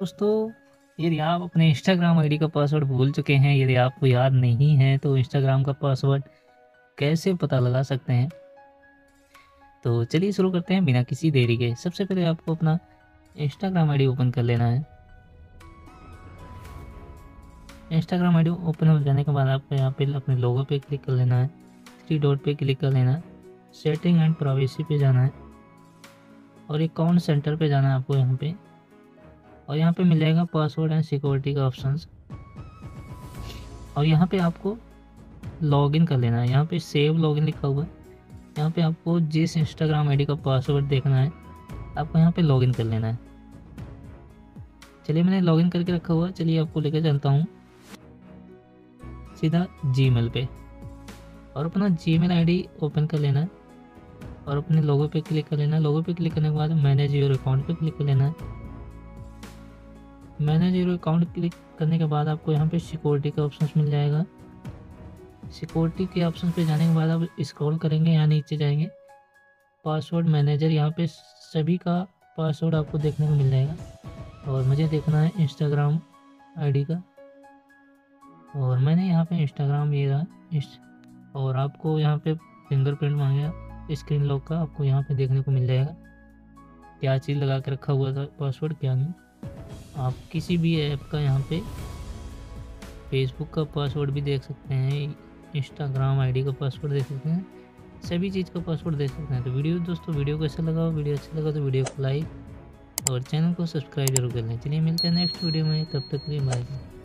दोस्तों यदि आप अपने इंस्टाग्राम आईडी का पासवर्ड भूल चुके हैं, यदि आपको याद नहीं है तो इंस्टाग्राम का पासवर्ड कैसे पता लगा सकते हैं, तो चलिए शुरू करते हैं बिना किसी देरी के। सबसे पहले आपको अपना इंस्टाग्राम आईडी ओपन कर लेना है। इंस्टाग्राम आईडी ओपन हो जाने के बाद आपको यहाँ पे अपने लोगो पे क्लिक कर लेना है, थ्री डॉट पे क्लिक कर लेना है, सेटिंग एंड प्राइवेसी पे जाना है और अकाउंट सेंटर पे जाना है आपको यहाँ पे, और यहाँ पे मिलेगा पासवर्ड एंड सिक्योरिटी का ऑप्शंस और यहाँ पे आपको लॉगिन कर लेना है। यहाँ पे सेव लॉगिन लिखा हुआ है, यहाँ पे आपको जिस इंस्टाग्राम आईडी का पासवर्ड देखना है आपको यहाँ पे लॉगिन कर लेना है। चलिए मैंने लॉगिन करके रखा हुआ है, चलिए आपको लेकर चलता हूँ सीधा जीमेल पे और अपना जीमेल आईडी ओपन कर लेना है और अपने लोगो पे क्लिक कर लेना है। लोगो पे क्लिक करने के बाद मैनेज योर अकाउंट पे क्लिक कर लेना है। मैनेज योर अकाउंट क्लिक करने के बाद आपको यहाँ पे सिक्योरिटी का ऑप्शन मिल जाएगा। सिक्योरिटी के ऑप्शन पे जाने के बाद आप स्क्रॉल करेंगे, यहाँ नीचे जाएंगे पासवर्ड मैनेजर, यहाँ पे सभी का पासवर्ड आपको देखने को मिल जाएगा और मुझे देखना है इंस्टाग्राम आईडी का और मैंने यहाँ पे इंस्टाग्राम ये रहा और आपको यहाँ पे फिंगरप्रिंट मांगेगा स्क्रीन लॉक का, आपको यहाँ पे देखने को मिल जाएगा क्या चीज़ लगा के रखा हुआ था पासवर्ड क्या नहीं। आप किसी भी ऐप का यहाँ पे फेसबुक का पासवर्ड भी देख सकते हैं, इंस्टाग्राम आईडी का पासवर्ड देख सकते हैं, सभी चीज़ का पासवर्ड देख सकते हैं। तो वीडियो कैसा लगा, वीडियो अच्छा लगा तो वीडियो को लाइक और चैनल को सब्सक्राइब जरूर कर लें। चलिए मिलते हैं नेक्स्ट वीडियो में, तब तक के लिए बाय।